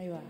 ايوه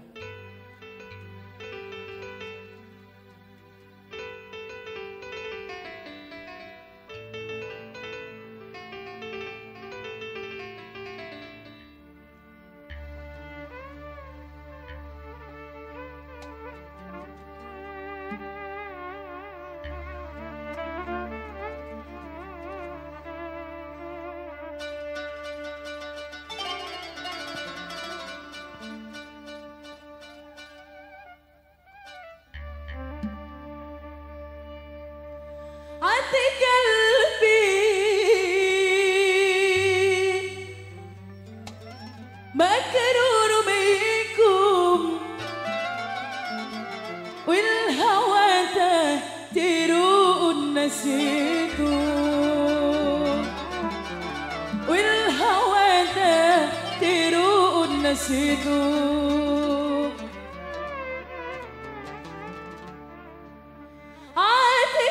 عطيك قلبي مكرور بيكم والهوى تروق نسيكم والهوى تروق نسيكم والهوى تروق نسيته عادي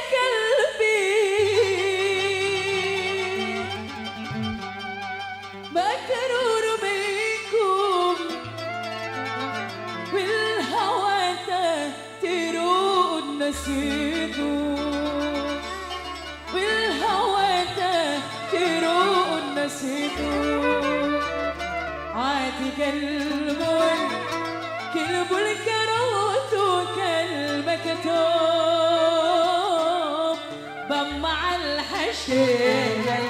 كلبه الكروت وكلبه كتوب بمع الحشيش